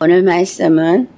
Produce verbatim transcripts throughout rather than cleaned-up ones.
오늘 말씀은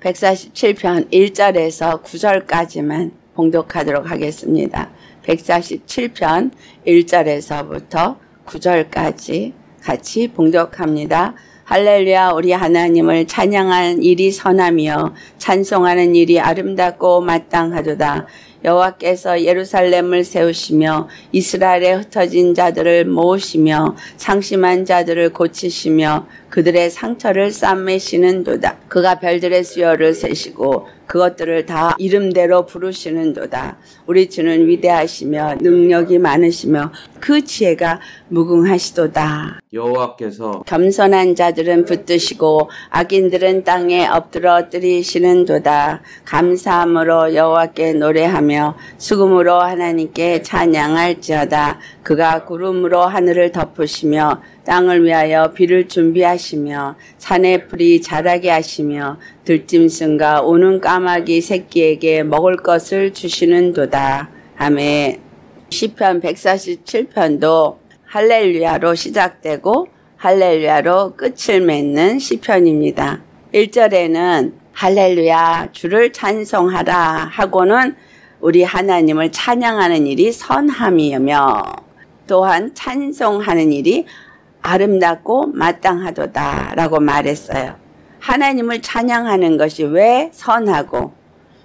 백사십칠 편 일 절에서 구 절까지만 봉독하도록 하겠습니다. 백사십칠 편 일 절에서부터 구 절까지 같이 봉독합니다. 할렐루야, 우리 하나님을 찬양한 일이 선하며 찬송하는 일이 아름답고 마땅하도다. 여호와께서 예루살렘을 세우시며 이스라엘에 흩어진 자들을 모으시며 상심한 자들을 고치시며 그들의 상처를 싸매시는 도다. 그가 별들의 수요를 세시고 그것들을 다 이름대로 부르시는 도다. 우리 주는 위대하시며 능력이 많으시며 그 지혜가 무궁하시도다. 여호와께서 겸손한 자들은 붙드시고 악인들은 땅에 엎드러뜨리시는 도다. 감사함으로 여호와께 노래하며 수금으로 하나님께 찬양할지어다. 그가 구름으로 하늘을 덮으시며 땅을 위하여 비를 준비하시며 산에 풀이 자라게 하시며 들짐승과 우는 까마귀 새끼에게 먹을 것을 주시는 도다. 아멘. 시편 백사십칠 편도 할렐루야로 시작되고 할렐루야로 끝을 맺는 시편입니다. 일 절에는 할렐루야 주를 찬송하라 하고는 우리 하나님을 찬양하는 일이 선함이며 또한 찬송하는 일이 아름답고 마땅하도다 라고 말했어요. 하나님을 찬양하는 것이 왜 선하고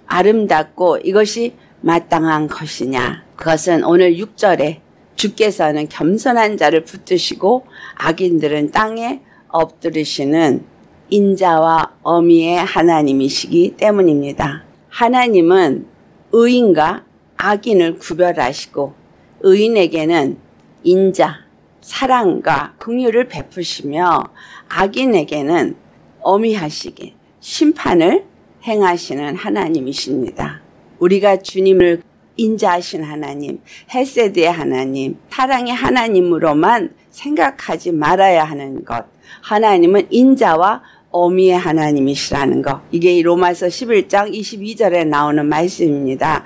아름답고 이것이 마땅한 것이냐. 그것은 오늘 육 절에 주께서는 겸손한 자를 붙드시고 악인들은 땅에 엎드리시는 인자와 어미의 하나님이시기 때문입니다. 하나님은 의인과 악인을 구별하시고 의인에게는 인자, 사랑과 긍휼을 베푸시며 악인에게는 어미하시게 심판을 행하시는 하나님이십니다. 우리가 주님을 인자하신 하나님, 헤세드의 하나님, 사랑의 하나님으로만 생각하지 말아야 하는 것, 하나님은 인자와 어미의 하나님이시라는 것, 이게 로마서 십일 장 이십이 절에 나오는 말씀입니다.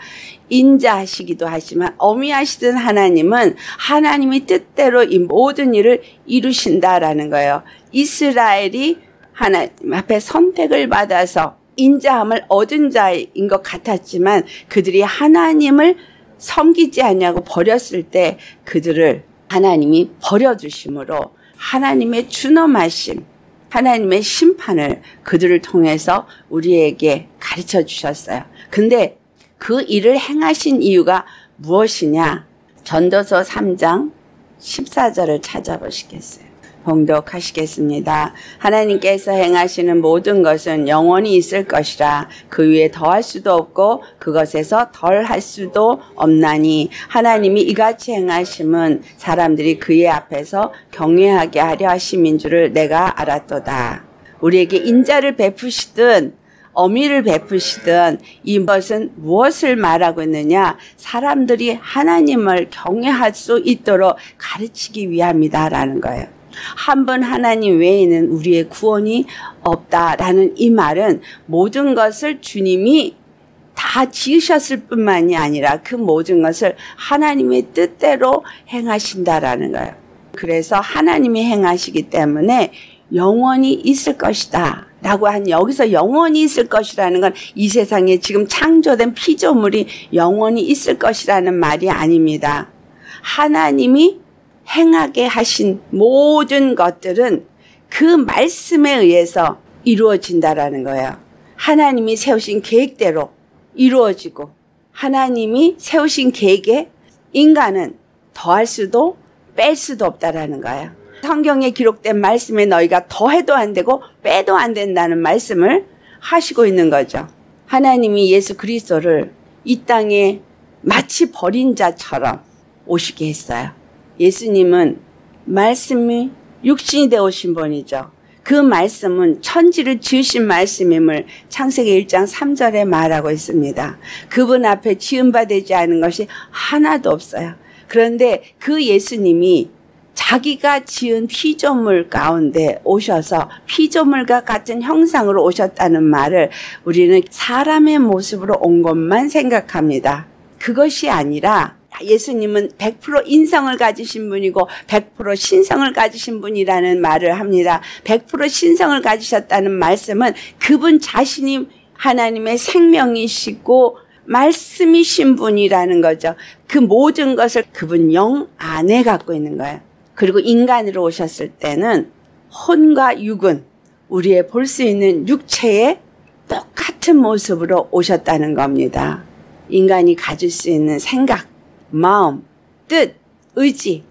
인자하시기도 하지만 어미하시던 하나님은 하나님이 뜻대로 이 모든 일을 이루신다라는 거예요. 이스라엘이 하나님 앞에 선택을 받아서 인자함을 얻은 자인 것 같았지만 그들이 하나님을 섬기지 않냐고 버렸을 때 그들을 하나님이 버려주심으로 하나님의 준엄하심, 하나님의 심판을 그들을 통해서 우리에게 가르쳐 주셨어요. 근데 그 일을 행하신 이유가 무엇이냐? 전도서 삼 장 십사 절을 찾아보시겠어요? 봉독하시겠습니다. 하나님께서 행하시는 모든 것은 영원히 있을 것이라. 그 위에 더할 수도 없고 그것에서 덜할 수도 없나니 하나님이 이같이 행하심은 사람들이 그의 앞에서 경외하게 하려 하심인 줄을 내가 알았도다. 우리에게 인자를 베푸시든 어미를 베푸시든 이것은 무엇을 말하고 있느냐? 사람들이 하나님을 경외할 수 있도록 가르치기 위함이다라는 거예요. 한 분 하나님 외에는 우리의 구원이 없다라는 이 말은 모든 것을 주님이 다 지으셨을 뿐만이 아니라 그 모든 것을 하나님의 뜻대로 행하신다라는 거예요. 그래서 하나님이 행하시기 때문에 영원히 있을 것이다 라고 한, 여기서 영원히 있을 것이라는 건 이 세상에 지금 창조된 피조물이 영원히 있을 것이라는 말이 아닙니다. 하나님이 행하게 하신 모든 것들은 그 말씀에 의해서 이루어진다라는 거예요. 하나님이 세우신 계획대로 이루어지고 하나님이 세우신 계획에 인간은 더할 수도 뺄 수도 없다라는 거예요. 성경에 기록된 말씀에 너희가 더해도 안 되고 빼도 안 된다는 말씀을 하시고 있는 거죠. 하나님이 예수 그리스도를 이 땅에 마치 버린 자처럼 오시게 했어요. 예수님은 말씀이 육신이 되어 오신 분이죠. 그 말씀은 천지를 지으신 말씀임을 창세기 일 장 삼 절에 말하고 있습니다. 그분 앞에 지은 바 되지 않은 것이 하나도 없어요. 그런데 그 예수님이 자기가 지은 피조물 가운데 오셔서 피조물과 같은 형상으로 오셨다는 말을 우리는 사람의 모습으로 온 것만 생각합니다. 그것이 아니라 예수님은 백 퍼센트 인성을 가지신 분이고 백 퍼센트 신성을 가지신 분이라는 말을 합니다. 백 퍼센트 신성을 가지셨다는 말씀은 그분 자신이 하나님의 생명이시고 말씀이신 분이라는 거죠. 그 모든 것을 그분 영 안에 갖고 있는 거예요. 그리고 인간으로 오셨을 때는 혼과 육은 우리의 볼 수 있는 육체의 똑같은 모습으로 오셨다는 겁니다. 인간이 가질 수 있는 생각, 마음, 뜻, 의지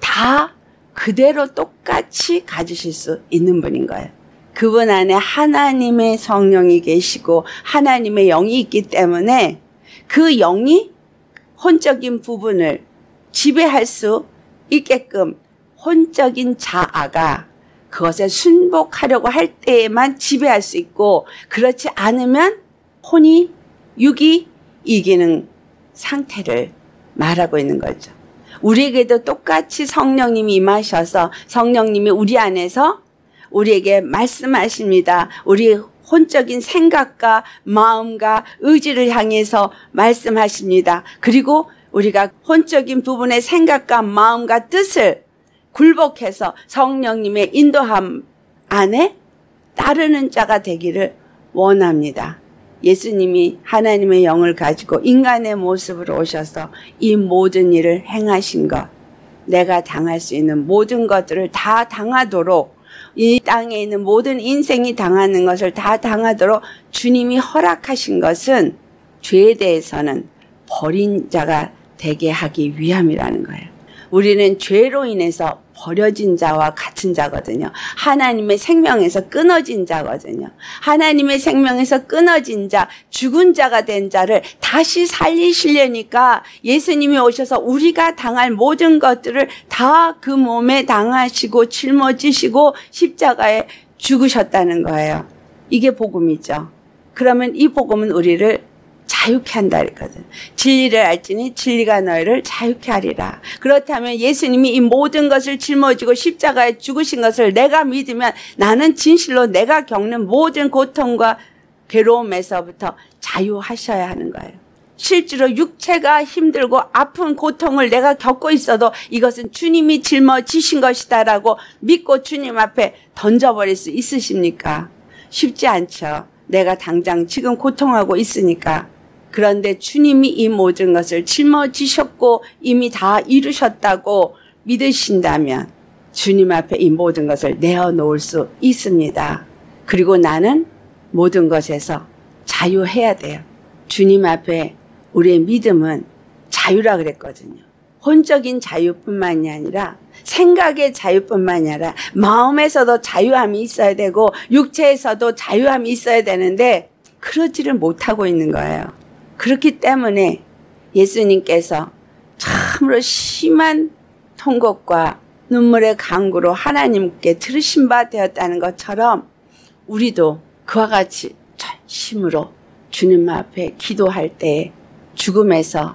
다 그대로 똑같이 가지실 수 있는 분인 거예요. 그분 안에 하나님의 성령이 계시고 하나님의 영이 있기 때문에 그 영이 혼적인 부분을 지배할 수 있게끔 혼적인 자아가 그것에 순복하려고 할 때에만 지배할 수 있고, 그렇지 않으면 혼이 육이 이기는 상태를 말하고 있는 거죠. 우리에게도 똑같이 성령님이 임하셔서 성령님이 우리 안에서 우리에게 말씀하십니다. 우리 혼적인 생각과 마음과 의지를 향해서 말씀하십니다. 그리고 우리가 혼적인 부분의 생각과 마음과 뜻을 굴복해서 성령님의 인도함 안에 따르는 자가 되기를 원합니다. 예수님이 하나님의 영을 가지고 인간의 모습으로 오셔서 이 모든 일을 행하신 것, 내가 당할 수 있는 모든 것들을 다 당하도록, 이 땅에 있는 모든 인생이 당하는 것을 다 당하도록 주님이 허락하신 것은 죄에 대해서는 버린 자가 되게 하기 위함이라는 거예요. 우리는 죄로 인해서 버려진 자와 같은 자거든요. 하나님의 생명에서 끊어진 자거든요. 하나님의 생명에서 끊어진 자, 죽은 자가 된 자를 다시 살리시려니까 예수님이 오셔서 우리가 당할 모든 것들을 다 그 몸에 당하시고 짊어지시고 십자가에 죽으셨다는 거예요. 이게 복음이죠. 그러면 이 복음은 우리를 자유케 한다 그랬거든. 진리를 알지니 진리가 너희를 자유케 하리라. 그렇다면 예수님이 이 모든 것을 짊어지고 십자가에 죽으신 것을 내가 믿으면 나는 진실로 내가 겪는 모든 고통과 괴로움에서부터 자유하셔야 하는 거예요. 실제로 육체가 힘들고 아픈 고통을 내가 겪고 있어도 이것은 주님이 짊어지신 것이다라고 믿고 주님 앞에 던져버릴 수 있으십니까? 쉽지 않죠. 내가 당장 지금 고통하고 있으니까. 그런데 주님이 이 모든 것을 짊어지셨고 이미 다 이루셨다고 믿으신다면 주님 앞에 이 모든 것을 내어놓을 수 있습니다. 그리고 나는 모든 것에서 자유해야 돼요. 주님 앞에 우리의 믿음은 자유라 그랬거든요. 혼적인 자유뿐만이 아니라 생각의 자유뿐만이 아니라 마음에서도 자유함이 있어야 되고 육체에서도 자유함이 있어야 되는데 그러지를 못하고 있는 거예요. 그렇기 때문에 예수님께서 참으로 심한 통곡과 눈물의 강구로 하나님께 들으신 바 되었다는 것처럼 우리도 그와 같이 전심으로 주님 앞에 기도할 때 죽음에서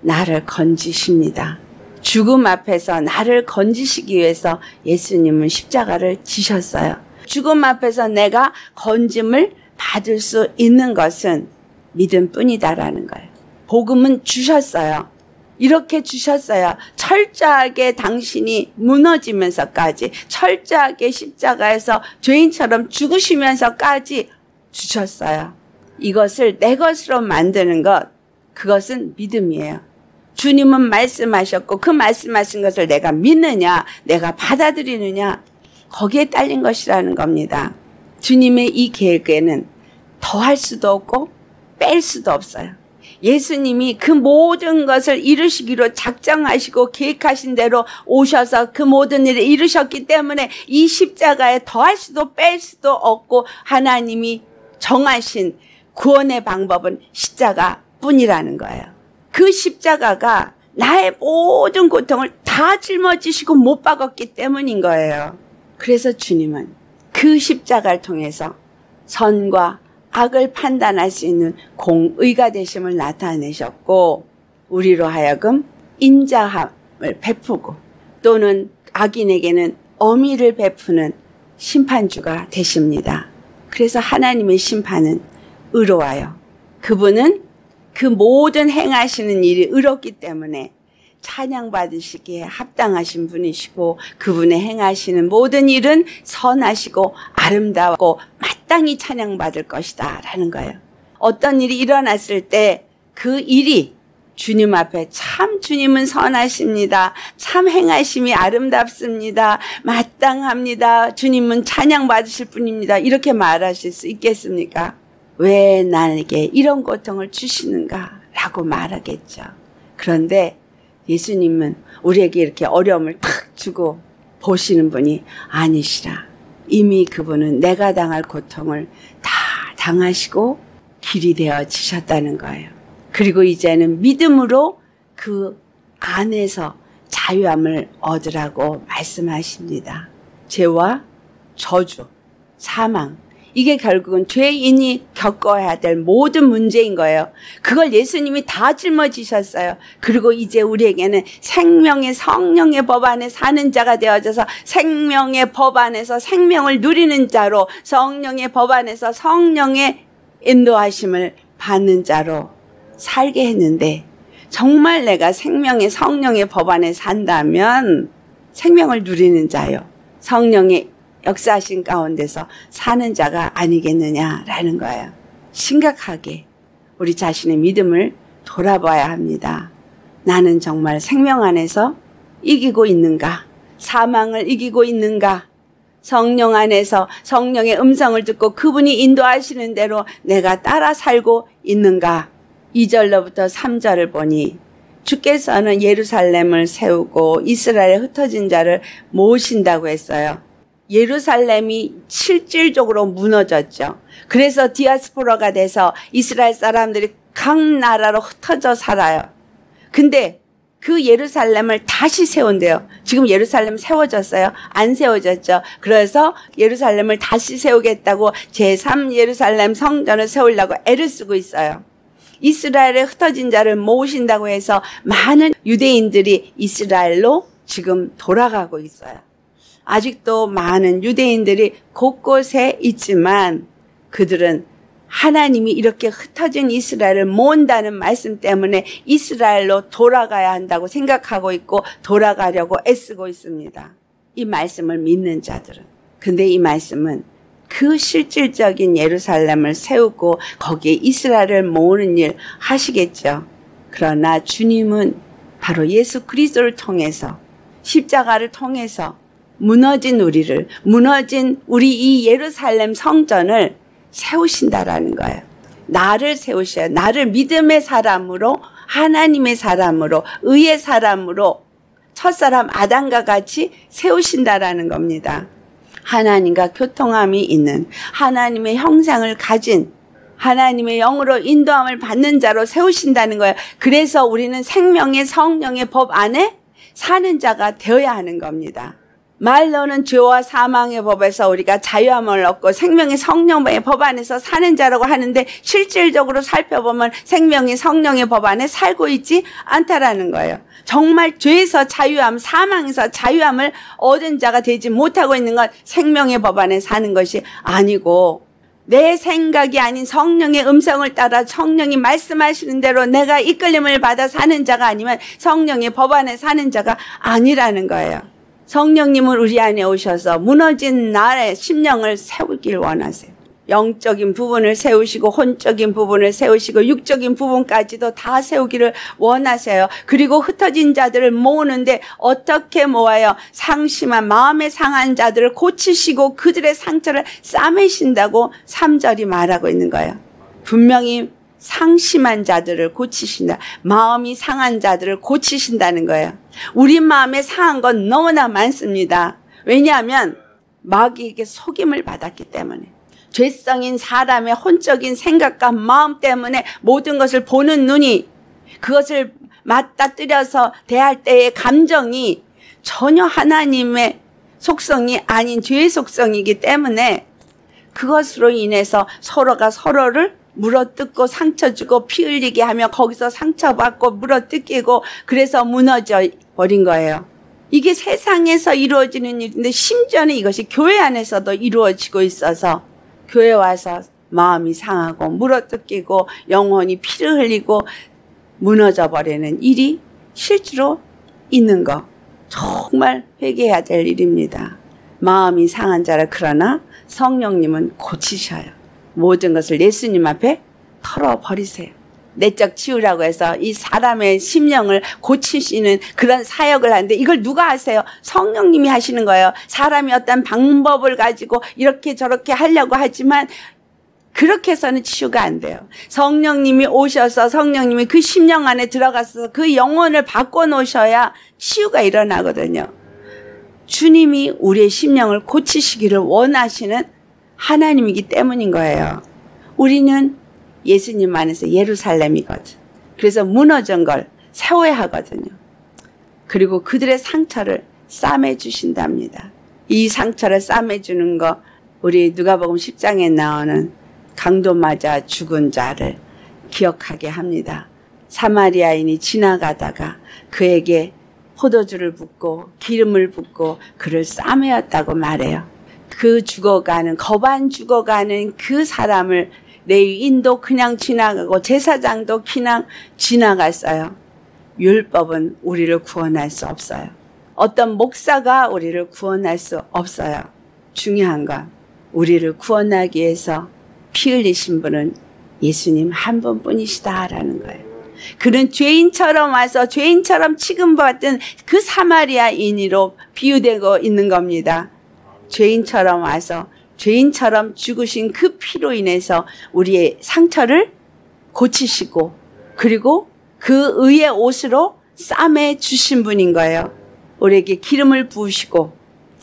나를 건지십니다. 죽음 앞에서 나를 건지시기 위해서 예수님은 십자가를 지셨어요. 죽음 앞에서 내가 건짐을 받을 수 있는 것은 믿음뿐이다라는 거예요. 복음은 주셨어요. 이렇게 주셨어요. 철저하게 당신이 무너지면서까지, 철저하게 십자가에서 죄인처럼 죽으시면서까지 주셨어요. 이것을 내 것으로 만드는 것, 그것은 믿음이에요. 주님은 말씀하셨고 그 말씀하신 것을 내가 믿느냐, 내가 받아들이느냐, 거기에 딸린 것이라는 겁니다. 주님의 이 계획에는 더할 수도 없고 뺄 수도 없어요. 예수님이 그 모든 것을 이루시기로 작정하시고 계획하신 대로 오셔서 그 모든 일을 이루셨기 때문에 이 십자가에 더할 수도 뺄 수도 없고 하나님이 정하신 구원의 방법은 십자가뿐이라는 거예요. 그 십자가가 나의 모든 고통을 다 짊어지시고 못 박았기 때문인 거예요. 그래서 주님은 그 십자가를 통해서 선과 악을 판단할 수 있는 공의가 되심을 나타내셨고 우리로 하여금 인자함을 베푸고 또는 악인에게는 어미를 베푸는 심판주가 되십니다. 그래서 하나님의 심판은 의로워요. 그분은 그 모든 행하시는 일이 의롭기 때문에 찬양받으시기에 합당하신 분이시고 그분의 행하시는 모든 일은 선하시고 아름다웠고 마땅히 찬양받을 것이다 라는 거예요. 어떤 일이 일어났을 때 그 일이 주님 앞에 참 주님은 선하십니다. 참 행하심이 아름답습니다. 마땅합니다. 주님은 찬양받으실 분입니다. 이렇게 말하실 수 있겠습니까? 왜 나에게 이런 고통을 주시는가 라고 말하겠죠. 그런데 예수님은 우리에게 이렇게 어려움을 탁 주고 보시는 분이 아니시라. 이미 그분은 내가 당할 고통을 다 당하시고 길이 되어 지셨다는 거예요. 그리고 이제는 믿음으로 그 안에서 자유함을 얻으라고 말씀하십니다. 죄와 저주, 사망, 이게 결국은 죄인이 겪어야 될 모든 문제인 거예요. 그걸 예수님이 다 짊어지셨어요. 그리고 이제 우리에게는 생명의 성령의 법 안에 사는 자가 되어져서 생명의 법 안에서 생명을 누리는 자로, 성령의 법 안에서 성령의 인도하심을 받는 자로 살게 했는데, 정말 내가 생명의 성령의 법 안에 산다면 생명을 누리는 자요, 성령의 역사하신 가운데서 사는 자가 아니겠느냐라는 거예요. 심각하게 우리 자신의 믿음을 돌아봐야 합니다. 나는 정말 생명 안에서 이기고 있는가? 사망을 이기고 있는가? 성령 안에서 성령의 음성을 듣고 그분이 인도하시는 대로 내가 따라 살고 있는가? 이 절로부터 삼 절을 보니 주께서는 예루살렘을 세우고 이스라엘에 흩어진 자를 모으신다고 했어요. 예루살렘이 실질적으로 무너졌죠. 그래서 디아스포라가 돼서 이스라엘 사람들이 각 나라로 흩어져 살아요. 근데 그 예루살렘을 다시 세운대요. 지금 예루살렘 세워졌어요? 안 세워졌죠. 그래서 예루살렘을 다시 세우겠다고 제삼 예루살렘 성전을 세우려고 애를 쓰고 있어요. 이스라엘에 흩어진 자를 모으신다고 해서 많은 유대인들이 이스라엘로 지금 돌아가고 있어요. 아직도 많은 유대인들이 곳곳에 있지만 그들은 하나님이 이렇게 흩어진 이스라엘을 모은다는 말씀 때문에 이스라엘로 돌아가야 한다고 생각하고 있고 돌아가려고 애쓰고 있습니다. 이 말씀을 믿는 자들은. 근데 이 말씀은 그 실질적인 예루살렘을 세우고 거기에 이스라엘을 모으는 일 하시겠죠. 그러나 주님은 바로 예수 그리스도를 통해서, 십자가를 통해서 무너진 우리를, 무너진 우리 이 예루살렘 성전을 세우신다라는 거예요. 나를 세우셔요. 나를 믿음의 사람으로, 하나님의 사람으로, 의의 사람으로, 첫사람 아담과 같이 세우신다라는 겁니다. 하나님과 교통함이 있는, 하나님의 형상을 가진, 하나님의 영으로 인도함을 받는 자로 세우신다는 거예요. 그래서 우리는 생명의 성령의 법 안에 사는 자가 되어야 하는 겁니다. 말로는 죄와 사망의 법에서 우리가 자유함을 얻고 생명의 성령의 법 안에서 사는 자라고 하는데 실질적으로 살펴보면 생명의 성령의 법 안에 살고 있지 않다라는 거예요. 정말 죄에서 자유함, 사망에서 자유함을 얻은 자가 되지 못하고 있는 건 생명의 법 안에 사는 것이 아니고, 내 생각이 아닌 성령의 음성을 따라 성령이 말씀하시는 대로 내가 이끌림을 받아 사는 자가 아니면 성령의 법 안에 사는 자가 아니라는 거예요. 성령님은 우리 안에 오셔서 무너진 나의 심령을 세우길 원하세요. 영적인 부분을 세우시고 혼적인 부분을 세우시고 육적인 부분까지도 다 세우기를 원하세요. 그리고 흩어진 자들을 모으는데 어떻게 모아요? 상심한 마음에 상한 자들을 고치시고 그들의 상처를 싸매신다고 삼 절이 말하고 있는 거예요. 분명히 상심한 자들을 고치신다. 마음이 상한 자들을 고치신다는 거예요. 우리 마음에 상한 건 너무나 많습니다. 왜냐하면 마귀에게 속임을 받았기 때문에, 죄성인 사람의 혼적인 생각과 마음 때문에 모든 것을 보는 눈이, 그것을 맞닥뜨려서 대할 때의 감정이 전혀 하나님의 속성이 아닌 죄의 속성이기 때문에 그것으로 인해서 서로가 서로를 물어뜯고 상처주고 피 흘리게 하며 거기서 상처받고 물어뜯기고 그래서 무너져 버린 거예요. 이게 세상에서 이루어지는 일인데 심지어는 이것이 교회 안에서도 이루어지고 있어서 교회 와서 마음이 상하고 물어뜯기고 영혼이 피를 흘리고 무너져 버리는 일이 실제로 있는 거 정말 회개해야 될 일입니다. 마음이 상한 자라 그러나 성령님은 고치셔요. 모든 것을 예수님 앞에 털어버리세요. 내적 치유라고 해서 이 사람의 심령을 고치시는 그런 사역을 하는데 이걸 누가 하세요? 성령님이 하시는 거예요. 사람이 어떤 방법을 가지고 이렇게 저렇게 하려고 하지만 그렇게 해서는 치유가 안 돼요. 성령님이 오셔서 성령님이 그 심령 안에 들어가서 그 영혼을 바꿔놓으셔야 치유가 일어나거든요. 주님이 우리의 심령을 고치시기를 원하시는 하나님이기 때문인 거예요. 우리는 예수님 안에서 예루살렘이거든. 그래서 무너진 걸 세워야 하거든요. 그리고 그들의 상처를 싸매주신답니다. 이 상처를 싸매주는 거 우리 누가복음 십 장에 나오는 강도 맞아 죽은 자를 기억하게 합니다. 사마리아인이 지나가다가 그에게 포도주를 붓고 기름을 붓고 그를 싸매었다고 말해요. 그 죽어가는 거반 죽어가는 그 사람을 레위인도 그냥 지나가고 제사장도 그냥 지나갔어요. 율법은 우리를 구원할 수 없어요. 어떤 목사가 우리를 구원할 수 없어요. 중요한 건 우리를 구원하기 위해서 피 흘리신 분은 예수님 한 분뿐이시다라는 거예요. 그는 죄인처럼 와서 죄인처럼 취급받던 그 사마리아인으로 비유되고 있는 겁니다. 죄인처럼 와서 죄인처럼 죽으신 그 피로 인해서 우리의 상처를 고치시고 그리고 그 의의 옷으로 싸매 주신 분인 거예요. 우리에게 기름을 부으시고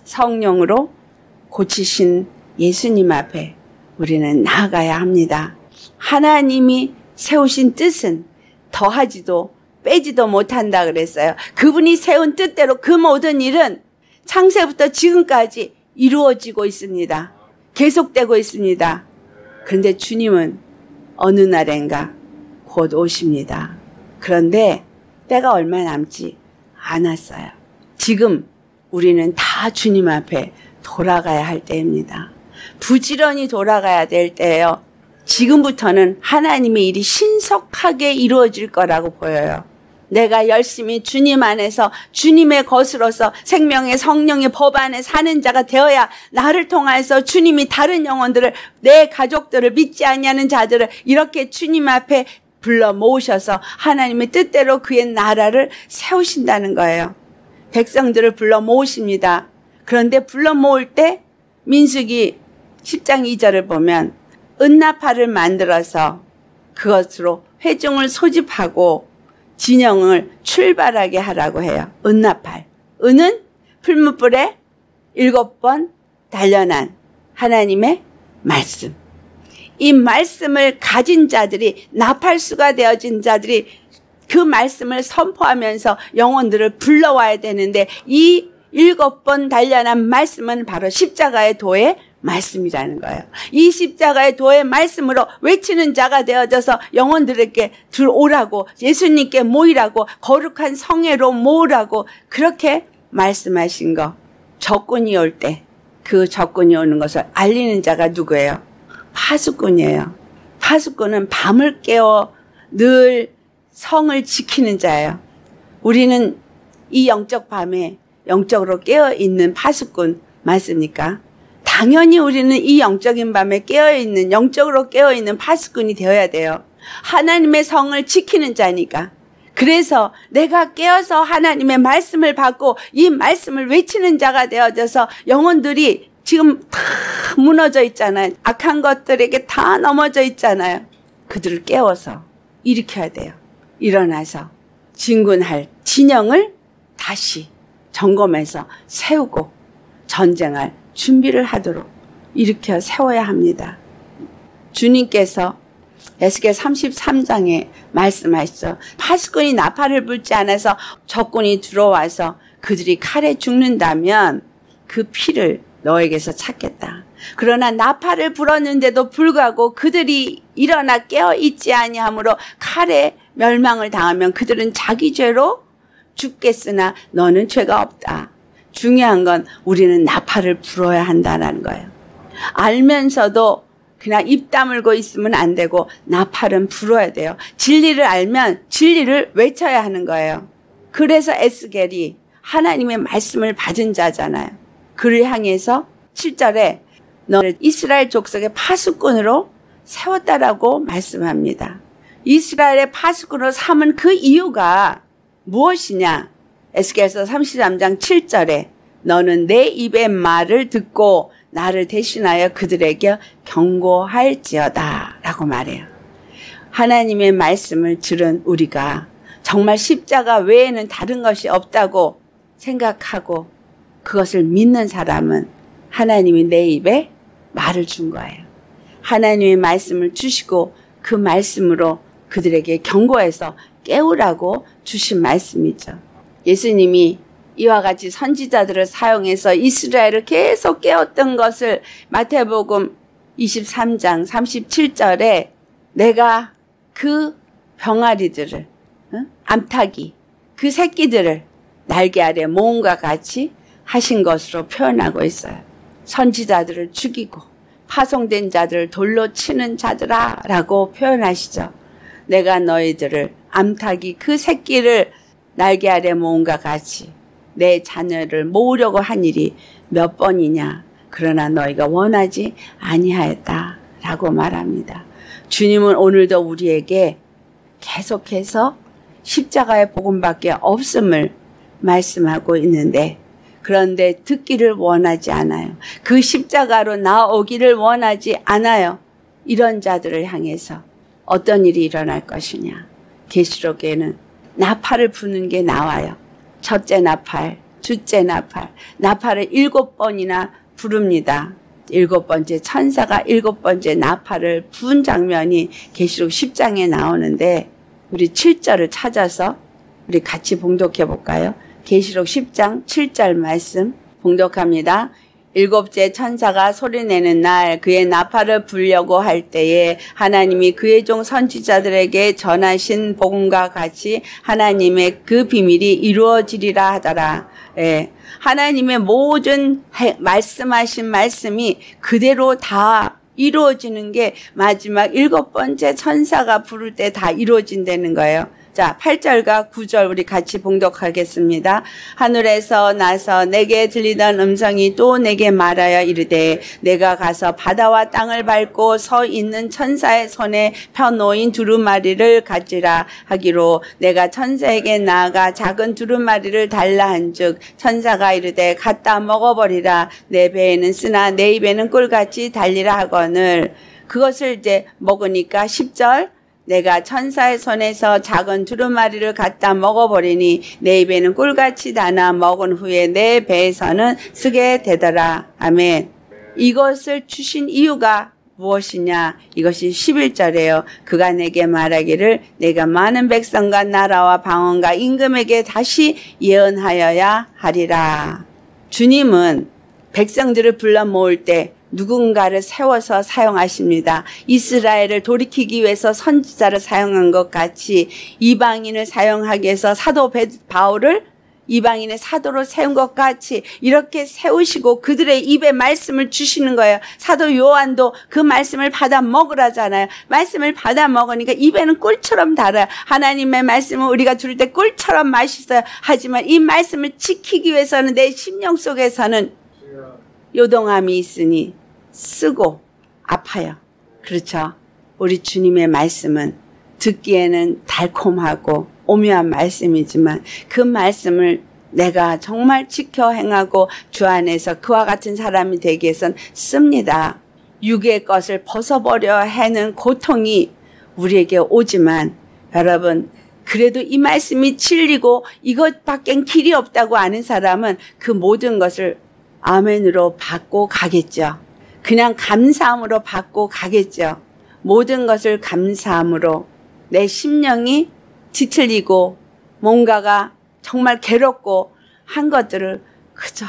성령으로 고치신 예수님 앞에 우리는 나아가야 합니다. 하나님이 세우신 뜻은 더하지도 빼지도 못한다 그랬어요. 그분이 세운 뜻대로 그 모든 일은 창세부터 지금까지 이루어지고 있습니다. 계속되고 있습니다. 그런데 주님은 어느 날인가 곧 오십니다. 그런데 때가 얼마 남지 않았어요. 지금 우리는 다 주님 앞에 돌아가야 할 때입니다. 부지런히 돌아가야 될 때예요. 지금부터는 하나님의 일이 신속하게 이루어질 거라고 보여요. 내가 열심히 주님 안에서 주님의 것으로서 생명의 성령의 법 안에 사는 자가 되어야 나를 통해서 주님이 다른 영혼들을 내 가족들을 믿지 아니하는 자들을 이렇게 주님 앞에 불러 모으셔서 하나님의 뜻대로 그의 나라를 세우신다는 거예요. 백성들을 불러 모으십니다. 그런데 불러 모을 때 민수기 십 장 이 절을 보면 은나팔을 만들어서 그것으로 회중을 소집하고 진영을 출발하게 하라고 해요. 은나팔. 은은 풀무불에 일곱 번 단련한 하나님의 말씀. 이 말씀을 가진 자들이 나팔수가 되어진 자들이 그 말씀을 선포하면서 영혼들을 불러와야 되는데 이 일곱 번 단련한 말씀은 바로 십자가의 도의 말씀이라는 거예요. 이 십자가의 도의 말씀으로 외치는 자가 되어져서 영혼들에게 들어오라고 예수님께 모이라고 거룩한 성회로 모으라고 그렇게 말씀하신 거. 적군이 올 때 그 적군이 오는 것을 알리는 자가 누구예요? 파수꾼이에요. 파수꾼은 밤을 깨워 늘 성을 지키는 자예요. 우리는 이 영적 밤에 영적으로 깨어있는 파수꾼 맞습니까? 당연히 우리는 이 영적인 밤에 깨어있는 영적으로 깨어있는 파수꾼이 되어야 돼요. 하나님의 성을 지키는 자니까. 그래서 내가 깨어서 하나님의 말씀을 받고 이 말씀을 외치는 자가 되어져서 영혼들이 지금 다 무너져 있잖아요. 악한 것들에게 다 넘어져 있잖아요. 그들을 깨워서 일으켜야 돼요. 일어나서 진군할 진영을 다시 점검해서 세우고 전쟁할 준비를 하도록 일으켜 세워야 합니다. 주님께서 에스겔 삼십삼 장에 말씀하시죠. 파수꾼이 나팔을 불지 않아서 적군이 들어와서 그들이 칼에 죽는다면 그 피를 너에게서 찾겠다. 그러나 나팔을 불었는데도 불구하고 그들이 일어나 깨어있지 아니하므로 칼에 멸망을 당하면 그들은 자기 죄로 죽겠으나 너는 죄가 없다. 중요한 건 우리는 나팔을 불어야 한다는 거예요. 알면서도 그냥 입 다물고 있으면 안 되고 나팔은 불어야 돼요. 진리를 알면 진리를 외쳐야 하는 거예요. 그래서 에스겔이 하나님의 말씀을 받은 자잖아요. 그를 향해서 칠 절에 너를 이스라엘 족속의 파수꾼으로 세웠다라고 말씀합니다. 이스라엘의 파수꾼으로 삼은 그 이유가 무엇이냐? 에스겔서 삼십삼 장 칠 절에 너는 내 입의 말을 듣고 나를 대신하여 그들에게 경고할지어다 라고 말해요. 하나님의 말씀을 들은 우리가 정말 십자가 외에는 다른 것이 없다고 생각하고 그것을 믿는 사람은 하나님이 내 입에 말을 준 거예요. 하나님의 말씀을 주시고 그 말씀으로 그들에게 경고해서 깨우라고 주신 말씀이죠. 예수님이 이와 같이 선지자들을 사용해서 이스라엘을 계속 깨웠던 것을 마태복음 이십삼 장 삼십칠 절에 내가 그 병아리들을, 암탉이, 그 새끼들을 날개 아래 모은 것 같이 하신 것으로 표현하고 있어요. 선지자들을 죽이고 파송된 자들을 돌로 치는 자들아 라고 표현하시죠. 내가 너희들을 암탉이 그 새끼를 날개 아래 모은 것 같이 내 자녀를 모으려고 한 일이 몇 번이냐. 그러나 너희가 원하지 아니하였다 라고 말합니다. 주님은 오늘도 우리에게 계속해서 십자가의 복음밖에 없음을 말씀하고 있는데, 그런데 듣기를 원하지 않아요. 그 십자가로 나오기를 원하지 않아요. 이런 자들을 향해서 어떤 일이 일어날 것이냐. 계시록에는 나팔을 부는 게 나와요. 첫째 나팔, 둘째 나팔, 나팔을 일곱 번이나 부릅니다. 일곱 번째 천사가 일곱 번째 나팔을 부은 장면이 계시록 십 장에 나오는데 우리 칠 절을 찾아서 우리 같이 봉독해 볼까요? 계시록 십 장 칠 절 말씀 봉독합니다. 일곱째 천사가 소리내는 날 그의 나팔을 불려고 할 때에 하나님이 그의 종 선지자들에게 전하신 복음과 같이 하나님의 그 비밀이 이루어지리라 하더라. 예. 하나님의 모든 말씀하신 말씀이 그대로 다 이루어지는 게 마지막 일곱 번째 천사가 부를 때 다 이루어진다는 거예요. 자, 팔 절과 구 절 우리 같이 봉독하겠습니다. 하늘에서 나서 내게 들리던 음성이 또 내게 말하여 이르되 내가 가서 바다와 땅을 밟고 서 있는 천사의 손에 펴놓인 두루마리를 가지라 하기로 내가 천사에게 나아가 작은 두루마리를 달라 한즉 천사가 이르되 갖다 먹어버리라 내 배에는 쓰나 내 입에는 꿀같이 달리라 하거늘. 그것을 이제 먹으니까 십 절 내가 천사의 손에서 작은 두루마리를 갖다 먹어버리니 내 입에는 꿀같이 다나 먹은 후에 내 배에서는 쓰게 되더라. 아멘. 이것을 주신 이유가 무엇이냐? 이것이 십일 절이에요. 그가 내게 말하기를 내가 많은 백성과 나라와 방언과 임금에게 다시 예언하여야 하리라. 주님은 백성들을 불러 모을 때 누군가를 세워서 사용하십니다. 이스라엘을 돌이키기 위해서 선지자를 사용한 것 같이 이방인을 사용하기 위해서 사도 바울을 이방인의 사도로 세운 것 같이 이렇게 세우시고 그들의 입에 말씀을 주시는 거예요. 사도 요한도 그 말씀을 받아 먹으라잖아요. 말씀을 받아 먹으니까 입에는 꿀처럼 달아요. 하나님의 말씀은 우리가 들을 때 꿀처럼 맛있어요. 하지만 이 말씀을 지키기 위해서는 내 심령 속에서는 요동함이 있으니 쓰고 아파요. 그렇죠? 우리 주님의 말씀은 듣기에는 달콤하고 오묘한 말씀이지만 그 말씀을 내가 정말 지켜 행하고 주 안에서 그와 같은 사람이 되기 위해선 씁니다. 육의 것을 벗어버려 하는 고통이 우리에게 오지만 여러분 그래도 이 말씀이 진리고 이것밖엔 길이 없다고 아는 사람은 그 모든 것을 아멘으로 받고 가겠죠. 그냥 감사함으로 받고 가겠죠. 모든 것을 감사함으로 내 심령이 뒤틀리고 뭔가가 정말 괴롭고 한 것들을 그저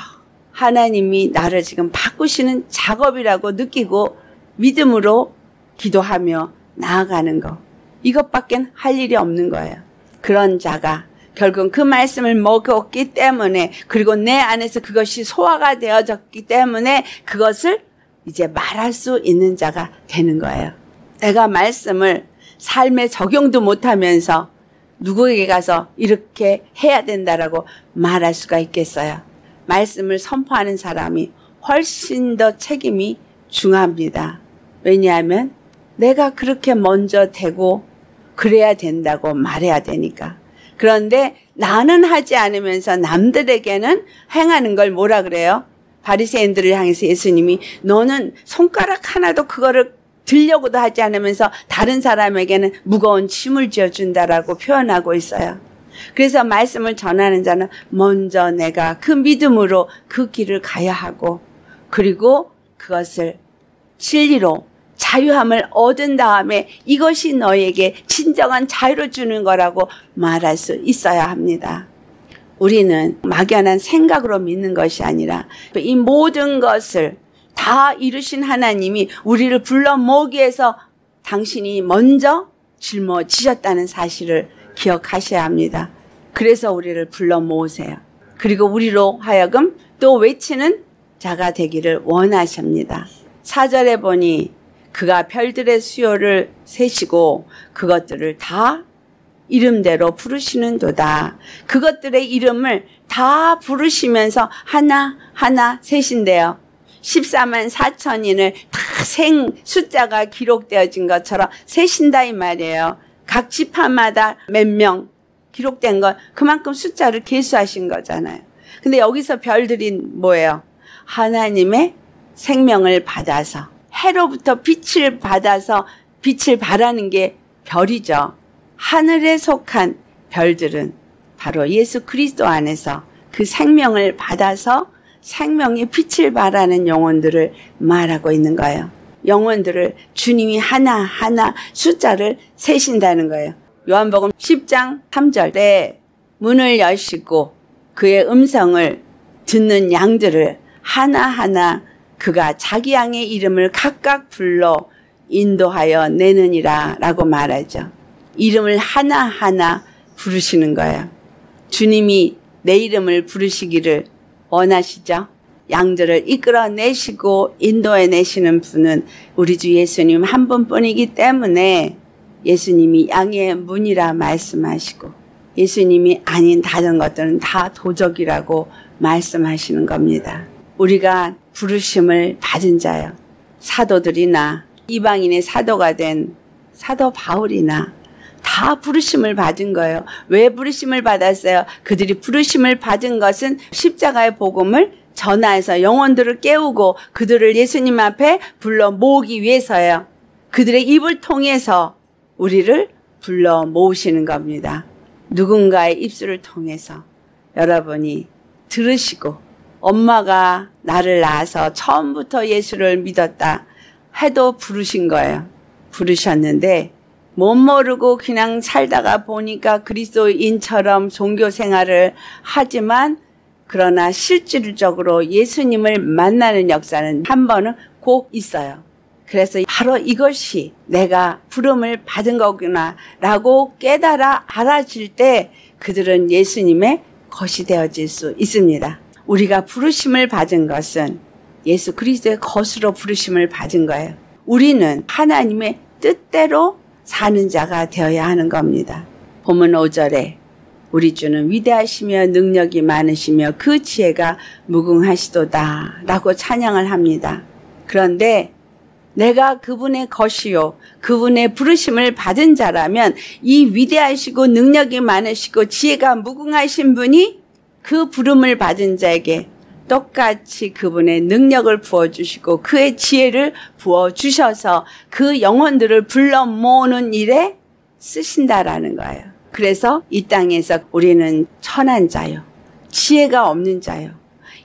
하나님이 나를 지금 바꾸시는 작업이라고 느끼고 믿음으로 기도하며 나아가는 것. 이것밖엔 할 일이 없는 거예요. 그런 자가 결국 그 말씀을 먹었기 때문에 그리고 내 안에서 그것이 소화가 되어졌기 때문에 그것을 이제 말할 수 있는 자가 되는 거예요. 내가 말씀을 삶에 적용도 못하면서 누구에게 가서 이렇게 해야 된다라고 말할 수가 있겠어요? 말씀을 선포하는 사람이 훨씬 더 책임이 중요합니다. 왜냐하면 내가 그렇게 먼저 되고 그래야 된다고 말해야 되니까. 그런데 나는 하지 않으면서 남들에게는 행하는 걸 뭐라 그래요? 바리새인들을 향해서 예수님이 너는 손가락 하나도 그거를 들려고도 하지 않으면서 다른 사람에게는 무거운 짐을 지어준다라고 표현하고 있어요. 그래서 말씀을 전하는 자는 먼저 내가 그 믿음으로 그 길을 가야 하고, 그리고 그것을 진리로 자유함을 얻은 다음에 이것이 너에게 진정한 자유를 주는 거라고 말할 수 있어야 합니다. 우리는 막연한 생각으로 믿는 것이 아니라 이 모든 것을 다 이루신 하나님이 우리를 불러 모으기 위해서 당신이 먼저 짊어지셨다는 사실을 기억하셔야 합니다. 그래서 우리를 불러 모으세요. 그리고 우리로 하여금 또 외치는 자가 되기를 원하십니다. 사 절에 보니 그가 별들의 수요를 세시고 그것들을 다 이름대로 부르시는 도다. 그것들의 이름을 다 부르시면서 하나하나 세신대요. 십사만 사천인을 다 생 숫자가 기록되어진 것처럼 세신다 이 말이에요. 각 지파마다 몇 명 기록된 건 그만큼 숫자를 계수하신 거잖아요. 근데 여기서 별들이 뭐예요? 하나님의 생명을 받아서 해로부터 빛을 받아서 빛을 발하는 게 별이죠. 하늘에 속한 별들은 바로 예수 그리스도 안에서 그 생명을 받아서 생명의 빛을 발하는 영혼들을 말하고 있는 거예요. 영혼들을 주님이 하나하나 숫자를 세신다는 거예요. 요한복음 십 장 삼 절에 문을 여시고 그의 음성을 듣는 양들을 하나하나 그가 자기 양의 이름을 각각 불러 인도하여 내느니라 라고 말하죠. 이름을 하나하나 부르시는 거예요. 주님이 내 이름을 부르시기를 원하시죠. 양들을 이끌어내시고 인도해내시는 분은 우리 주 예수님 한 분뿐이기 때문에 예수님이 양의 문이라 말씀하시고 예수님이 아닌 다른 것들은 다 도적이라고 말씀하시는 겁니다. 우리가 부르심을 받은 자요, 사도들이나 이방인의 사도가 된 사도 바울이나 다 부르심을 받은 거예요. 왜 부르심을 받았어요? 그들이 부르심을 받은 것은 십자가의 복음을 전하여서 영혼들을 깨우고 그들을 예수님 앞에 불러 모으기 위해서요. 그들의 입을 통해서 우리를 불러 모으시는 겁니다. 누군가의 입술을 통해서 여러분이 들으시고, 엄마가 나를 낳아서 처음부터 예수를 믿었다 해도 부르신 거예요. 부르셨는데 못 모르고 그냥 살다가 보니까 그리스도인처럼 종교 생활을 하지만, 그러나 실질적으로 예수님을 만나는 역사는 한 번은 꼭 있어요. 그래서 바로 이것이 내가 부름을 받은 거구나 라고 깨달아 알아질 때 그들은 예수님의 것이 되어질 수 있습니다. 우리가 부르심을 받은 것은 예수 그리스도의 것으로 부르심을 받은 거예요. 우리는 하나님의 뜻대로 사는 자가 되어야 하는 겁니다. 본문 오 절에 우리 주는 위대하시며 능력이 많으시며 그 지혜가 무궁하시도다 라고 찬양을 합니다. 그런데 내가 그분의 것이요 그분의 부르심을 받은 자라면 이 위대하시고 능력이 많으시고 지혜가 무궁하신 분이 그 부름을 받은 자에게 똑같이 그분의 능력을 부어주시고 그의 지혜를 부어주셔서 그 영혼들을 불러 모으는 일에 쓰신다라는 거예요. 그래서 이 땅에서 우리는 천한 자요, 지혜가 없는 자요,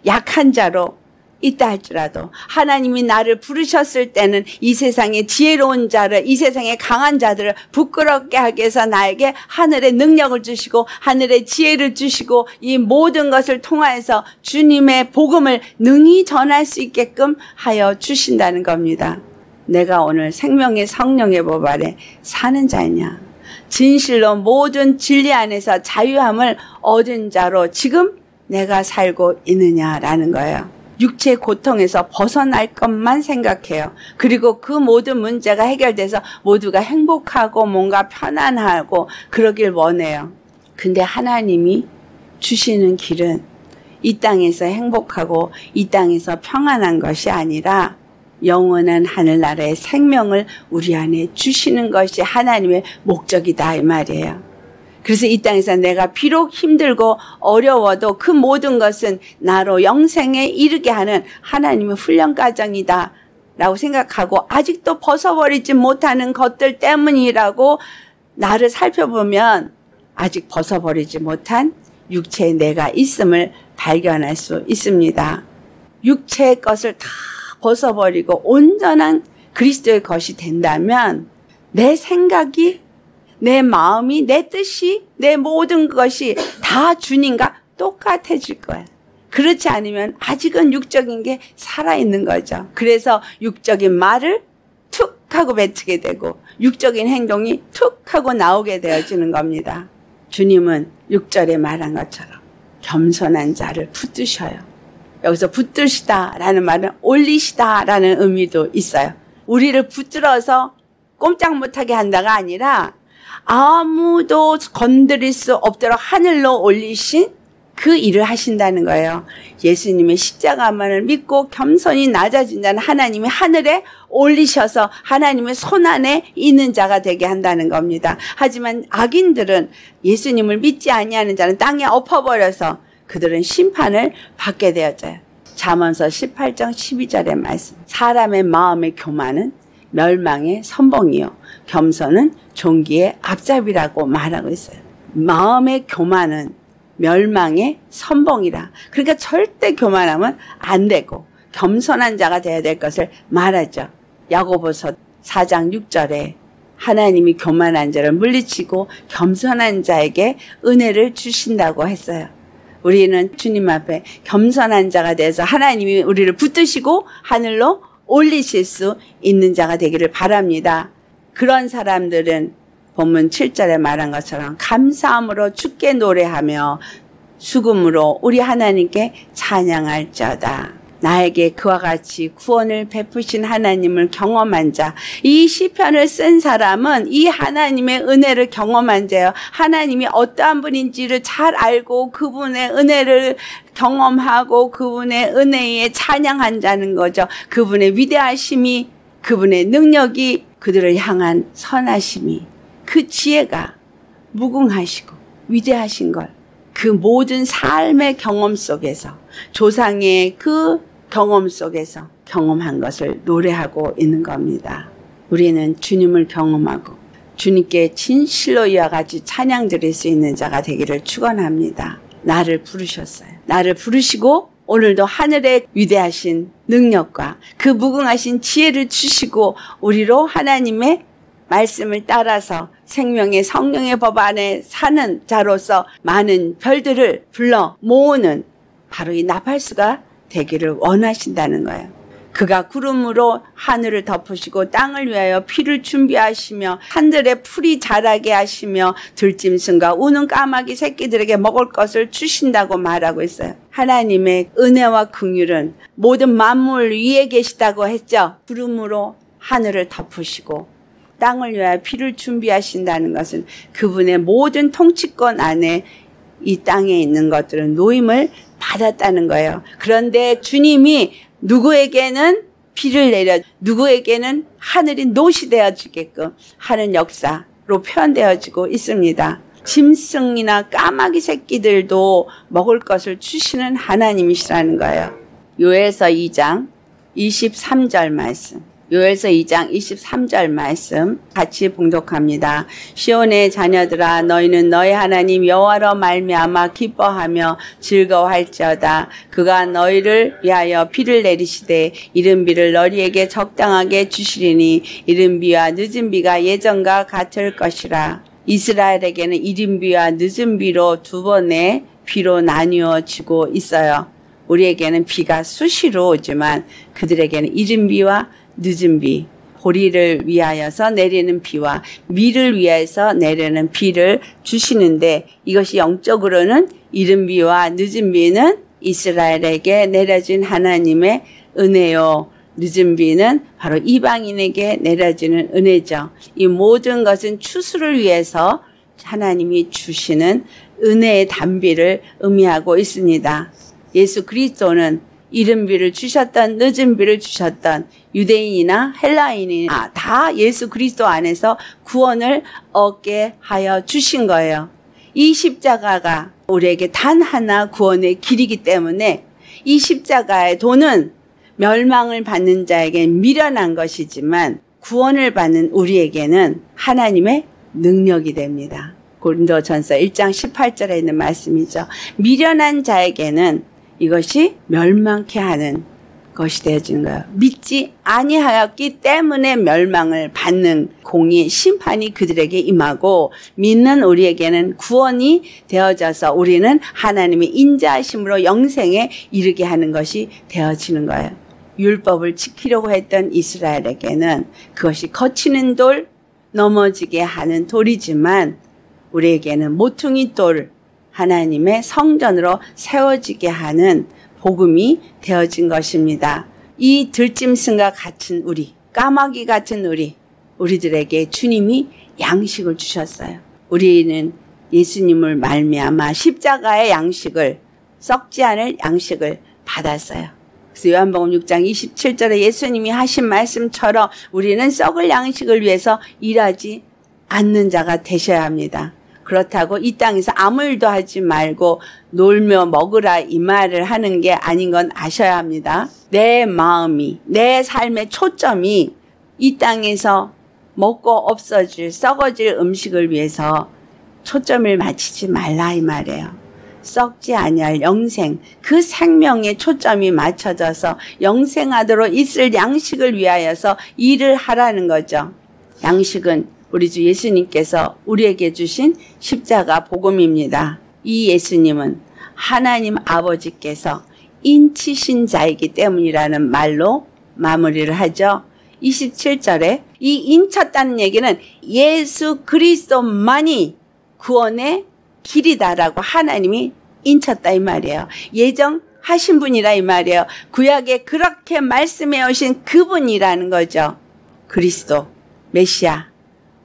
약한 자로 있다 할지라도 하나님이 나를 부르셨을 때는 이 세상의 지혜로운 자를, 이 세상의 강한 자들을 부끄럽게 하기 위해서 나에게 하늘의 능력을 주시고 하늘의 지혜를 주시고 이 모든 것을 통하여서 주님의 복음을 능히 전할 수 있게끔 하여 주신다는 겁니다. 내가 오늘 생명의 성령의 법 아래 사는 자냐, 진실로 모든 진리 안에서 자유함을 얻은 자로 지금 내가 살고 있느냐라는 거예요. 육체의 고통에서 벗어날 것만 생각해요. 그리고 그 모든 문제가 해결돼서 모두가 행복하고 뭔가 편안하고 그러길 원해요. 근데 하나님이 주시는 길은 이 땅에서 행복하고 이 땅에서 평안한 것이 아니라 영원한 하늘나라의 생명을 우리 안에 주시는 것이 하나님의 목적이다 이 말이에요. 그래서 이 땅에서 내가 비록 힘들고 어려워도 그 모든 것은 나로 영생에 이르게 하는 하나님의 훈련 과정이다 라고 생각하고 아직도 벗어버리지 못하는 것들 때문이라고 나를 살펴보면 아직 벗어버리지 못한 육체의 내가 있음을 발견할 수 있습니다. 육체의 것을 다 벗어버리고 온전한 그리스도의 것이 된다면 내 생각이, 내 마음이, 내 뜻이, 내 모든 것이 다 주님과 똑같아질 거야. 그렇지 않으면 아직은 육적인 게 살아있는 거죠. 그래서 육적인 말을 툭 하고 뱉게 되고 육적인 행동이 툭 하고 나오게 되어지는 겁니다. 주님은 육 절에 말한 것처럼 겸손한 자를 붙드셔요. 여기서 붙드시다라는 말은 올리시다라는 의미도 있어요. 우리를 붙들어서 꼼짝 못하게 한다가 아니라 아무도 건드릴 수 없도록 하늘로 올리신 그 일을 하신다는 거예요. 예수님의 십자가만을 믿고 겸손히 낮아진 자는 하나님이 하늘에 올리셔서 하나님의 손안에 있는 자가 되게 한다는 겁니다. 하지만 악인들은 예수님을 믿지 아니하는 자는 땅에 엎어버려서 그들은 심판을 받게 되어져요. 잠언서 십팔 장 십이 절의 말씀. 사람의 마음의 교만은 멸망의 선봉이요 겸손은 종기의 앞잡이라고 말하고 있어요. 마음의 교만은 멸망의 선봉이라. 그러니까 절대 교만하면 안 되고 겸손한 자가 돼야 될 것을 말하죠. 야고보서 사 장 육 절에 하나님이 교만한 자를 물리치고 겸손한 자에게 은혜를 주신다고 했어요. 우리는 주님 앞에 겸손한 자가 돼서 하나님이 우리를 붙드시고 하늘로 올리실 수 있는 자가 되기를 바랍니다. 그런 사람들은 본문 칠 절에 말한 것처럼 감사함으로 주께 노래하며 수금으로 우리 하나님께 찬양할지어다. 나에게 그와 같이 구원을 베푸신 하나님을 경험한 자. 이 시편을 쓴 사람은 이 하나님의 은혜를 경험한 자예요. 하나님이 어떠한 분인지를 잘 알고 그분의 은혜를 경험하고 그분의 은혜에 찬양한 자는 거죠. 그분의 위대하심이, 그분의 능력이, 그들을 향한 선하심이, 그 지혜가 무궁하시고 위대하신 걸 그 모든 삶의 경험 속에서, 조상의 그 경험 속에서 경험한 것을 노래하고 있는 겁니다. 우리는 주님을 경험하고 주님께 진실로 이와 같이 찬양 드릴 수 있는 자가 되기를 축원합니다. 나를 부르셨어요. 나를 부르시고 오늘도 하늘의 위대하신 능력과 그 무궁하신 지혜를 주시고 우리로 하나님의 말씀을 따라서 생명의 성령의 법 안에 사는 자로서 많은 별들을 불러 모으는 바로 이 나팔수가 되기를 원하신다는 거예요. 그가 구름으로 하늘을 덮으시고 땅을 위하여 피를 준비하시며 산들의 풀이 자라게 하시며 들짐승과 우는 까마귀 새끼들에게 먹을 것을 주신다고 말하고 있어요. 하나님의 은혜와 긍휼은 모든 만물 위에 계시다고 했죠. 구름으로 하늘을 덮으시고 땅을 위하여 피를 준비하신다는 것은 그분의 모든 통치권 안에 이 땅에 있는 것들은 노임을 받았다는 거예요. 그런데 주님이 누구에게는 피를 내려 누구에게는 하늘이 놋이 되어지게끔 하는 역사로 표현되어지고 있습니다. 짐승이나 까마귀 새끼들도 먹을 것을 주시는 하나님이시라는 거예요. 요엘서 이 장 이십삼 절 말씀. 요엘서 이 장 이십삼 절 말씀 같이 봉독합니다. 시온의 자녀들아 너희는 너희 하나님 여호와로 말미암아 기뻐하며 즐거워할지어다. 그가 너희를 위하여 비를 내리시되 이른 비를 너희에게 적당하게 주시리니 이른 비와 늦은 비가 예전과 같을 것이라. 이스라엘에게는 이른 비와 늦은 비로 두 번의 비로 나뉘어지고 있어요. 우리에게는 비가 수시로 오지만 그들에게는 이른 비와 늦은 비, 보리를 위하여서 내리는 비와 밀을 위해서 내리는 비를 주시는데 이것이 영적으로는 이른 비와 늦은 비는 이스라엘에게 내려진 하나님의 은혜요, 늦은 비는 바로 이방인에게 내려지는 은혜죠. 이 모든 것은 추수를 위해서 하나님이 주시는 은혜의 단비를 의미하고 있습니다. 예수 그리스도는 이른 비를 주셨던 늦은 비를 주셨던 유대인이나 헬라인이나 다 예수 그리스도 안에서 구원을 얻게 하여 주신 거예요. 이 십자가가 우리에게 단 하나 구원의 길이기 때문에 이 십자가의 도는 멸망을 받는 자에게 미련한 것이지만 구원을 받는 우리에게는 하나님의 능력이 됩니다. 고린도전서 일 장 십팔 절에 있는 말씀이죠. 미련한 자에게는 이것이 멸망케 하는 것이 되어진 거예요. 믿지 아니하였기 때문에 멸망을 받는 공의 심판이 그들에게 임하고, 믿는 우리에게는 구원이 되어져서 우리는 하나님의 인자하심으로 영생에 이르게 하는 것이 되어지는 거예요. 율법을 지키려고 했던 이스라엘에게는 그것이 거치는 돌, 넘어지게 하는 돌이지만 우리에게는 모퉁이 돌, 하나님의 성전으로 세워지게 하는 복음이 되어진 것입니다. 이 들짐승과 같은 우리, 까마귀 같은 우리, 우리들에게 주님이 양식을 주셨어요. 우리는 예수님을 말미암아 십자가의 양식을, 썩지 않을 양식을 받았어요. 그래서 요한복음 육 장 이십칠 절에 예수님이 하신 말씀처럼 우리는 썩을 양식을 위해서 일하지 않는 자가 되셔야 합니다. 그렇다고 이 땅에서 아무 일도 하지 말고 놀며 먹으라 이 말을 하는 게 아닌 건 아셔야 합니다. 내 마음이, 내 삶의 초점이 이 땅에서 먹고 없어질, 썩어질 음식을 위해서 초점을 맞추지 말라 이 말이에요. 썩지 아니할 영생, 그 생명에 초점이 맞춰져서 영생하도록 있을 양식을 위하여서 일을 하라는 거죠. 양식은 우리 주 예수님께서 우리에게 주신 십자가 복음입니다. 이 예수님은 하나님 아버지께서 인치신 자이기 때문이라는 말로 마무리를 하죠. 이십칠 절에 이 인쳤다는 얘기는 예수 그리스도만이 구원의 길이다라고 하나님이 인쳤다 이 말이에요. 예정하신 분이라 이 말이에요. 구약에 그렇게 말씀해 오신 그분이라는 거죠. 그리스도, 메시아,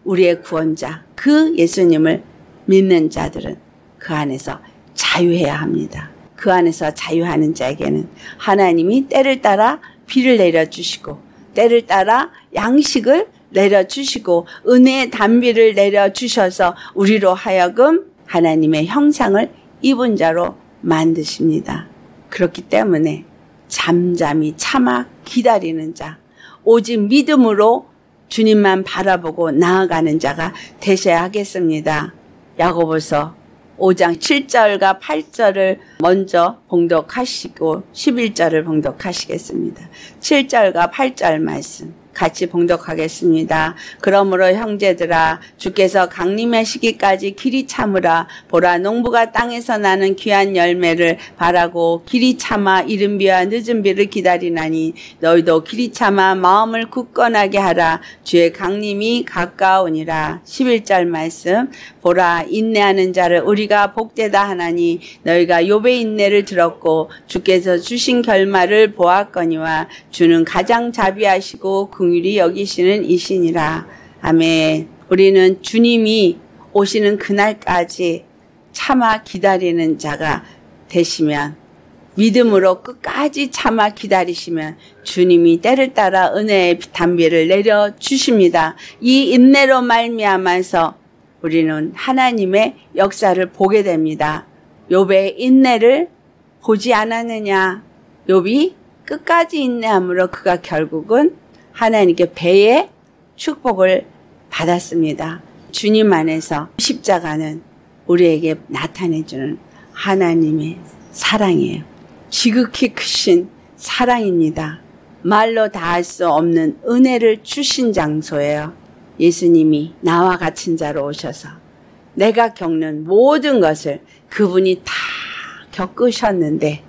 우리의 구원자, 그 예수님을 믿는 자들은 그 안에서 자유해야 합니다. 그 안에서 자유하는 자에게는 하나님이 때를 따라 비를 내려주시고, 때를 따라 양식을 내려주시고, 은혜의 단비를 내려주셔서 우리로 하여금 하나님의 형상을 입은 자로 만드십니다. 그렇기 때문에 잠잠히 참아 기다리는 자, 오직 믿음으로 주님만 바라보고 나아가는 자가 되셔야 하겠습니다. 야고보서 오 장 칠 절과 팔 절을 먼저 봉독하시고 십일 절을 봉독하시겠습니다. 칠 절과 팔 절 말씀 같이 봉독하겠습니다. 그러므로 형제들아, 주께서 강림하시기까지 길이 참으라. 보라, 농부가 땅에서 나는 귀한 열매를 바라고 길이 참아 이른 비와 늦은 비를 기다리나니, 너희도 길이 참아 마음을 굳건하게 하라. 주의 강림이 가까우니라. 십일 절 말씀, 보라, 인내하는 자를 우리가 복되다 하나니, 너희가 욥의 인내를 들었고 주께서 주신 결말을 보았거니와, 주는 가장 자비하시고 그 긍휼히 여기시는 이시니라. 아멘. 우리는 주님이 오시는 그날까지 참아 기다리는 자가 되시면, 믿음으로 끝까지 참아 기다리시면 주님이 때를 따라 은혜의 단비를 내려주십니다. 이 인내로 말미암아서 우리는 하나님의 역사를 보게 됩니다. 욥의 인내를 보지 않았느냐. 욥이 끝까지 인내함으로 그가 결국은 하나님께 배의 축복을 받았습니다. 주님 안에서 십자가는 우리에게 나타내주는 하나님의 사랑이에요. 지극히 크신 사랑입니다. 말로 다할 수 없는 은혜를 주신 장소예요. 예수님이 나와 같은 자로 오셔서 내가 겪는 모든 것을 그분이 다 겪으셨는데,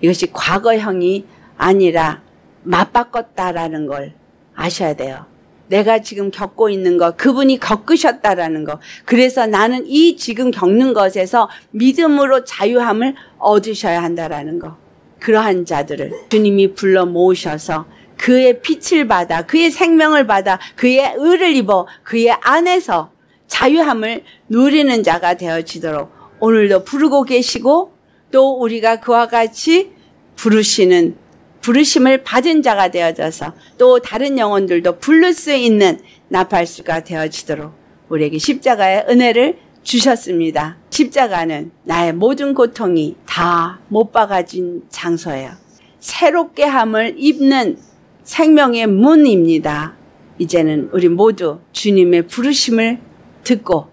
이것이 과거형이 아니라 맞바꿨다라는 걸 아셔야 돼요. 내가 지금 겪고 있는 것, 그분이 겪으셨다라는 것. 그래서 나는 이 지금 겪는 것에서 믿음으로 자유함을 얻으셔야 한다라는 것. 그러한 자들을 주님이 불러 모으셔서 그의 빛을 받아, 그의 생명을 받아, 그의 의를 입어 그의 안에서 자유함을 누리는 자가 되어지도록 오늘도 부르고 계시고, 또 우리가 그와 같이 부르시는 부르심을 받은 자가 되어져서 또 다른 영혼들도 부를 수 있는 나팔수가 되어지도록 우리에게 십자가의 은혜를 주셨습니다. 십자가는 나의 모든 고통이 다 못 박아진 장소예요. 새롭게 함을 입는 생명의 문입니다. 이제는 우리 모두 주님의 부르심을 듣고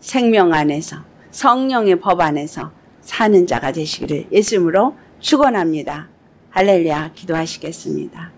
생명 안에서 성령의 법 안에서 사는 자가 되시기를 예수님으로 축원합니다. 할렐루야. 기도하시겠습니다.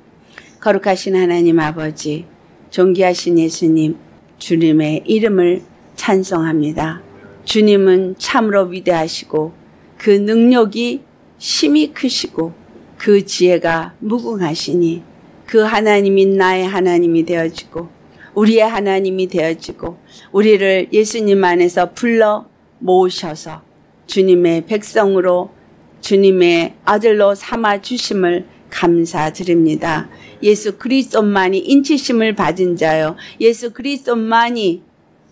거룩하신 하나님 아버지, 존귀하신 예수님, 주님의 이름을 찬송합니다. 주님은 참으로 위대하시고 그 능력이 심히 크시고 그 지혜가 무궁하시니, 그 하나님이 나의 하나님이 되어지고 우리의 하나님이 되어지고, 우리를 예수님 안에서 불러 모으셔서 주님의 백성으로, 주님의 아들로 삼아 주심을 감사드립니다. 예수 그리스도만이 인치심을 받은 자요, 예수 그리스도만이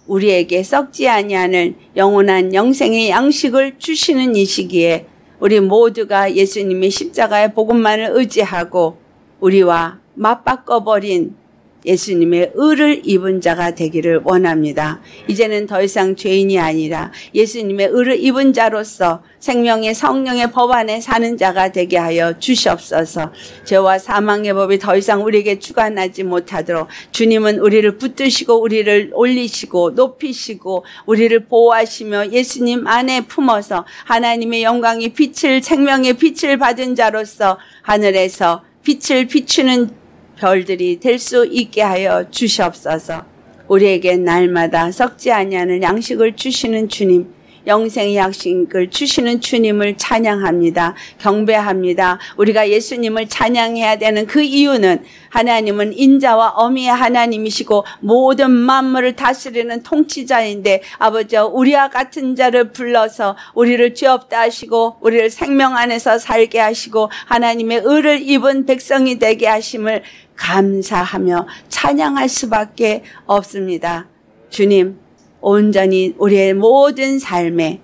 우리에게 썩지 아니하는 영원한 영생의 양식을 주시는 이 시기에 우리 모두가 예수님의 십자가의 복음만을 의지하고 우리와 맞바꿔버린 예수님의 의를 입은 자가 되기를 원합니다. 이제는 더 이상 죄인이 아니라 예수님의 의를 입은 자로서 생명의 성령의 법 안에 사는 자가 되게 하여 주시옵소서. 죄와 사망의 법이 더 이상 우리에게 주관하지 못하도록 주님은 우리를 붙드시고 우리를 올리시고 높이시고 우리를 보호하시며 예수님 안에 품어서 하나님의 영광이 빛을, 생명의 빛을 받은 자로서 하늘에서 빛을 비추는 별들이 될 수 있게 하여 주시옵소서. 우리에게 날마다 썩지 아니하는 양식을 주시는 주님, 영생의 양식을 주시는 주님을 찬양합니다. 경배합니다. 우리가 예수님을 찬양해야 되는 그 이유는, 하나님은 인자와 어미의 하나님이시고 모든 만물을 다스리는 통치자인데, 아버지와 우리와 같은 자를 불러서 우리를 죄 없다 하시고 우리를 생명 안에서 살게 하시고 하나님의 의를 입은 백성이 되게 하심을 감사하며 찬양할 수밖에 없습니다. 주님, 온전히 우리의 모든 삶에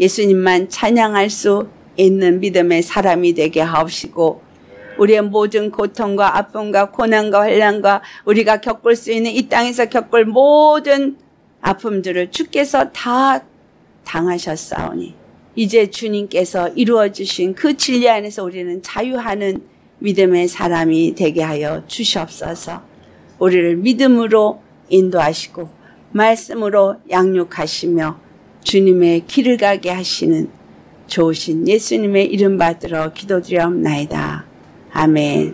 예수님만 찬양할 수 있는 믿음의 사람이 되게 하옵시고, 우리의 모든 고통과 아픔과 고난과 환난과 우리가 겪을 수 있는 이 땅에서 겪을 모든 아픔들을 주께서 다 당하셨사오니, 이제 주님께서 이루어주신 그 진리 안에서 우리는 자유하는 믿음의 사람이 되게 하여 주시옵소서. 우리를 믿음으로 인도하시고 말씀으로 양육하시며 주님의 길을 가게 하시는 좋으신 예수님의 이름 받들어 기도드려옵나이다. 아멘.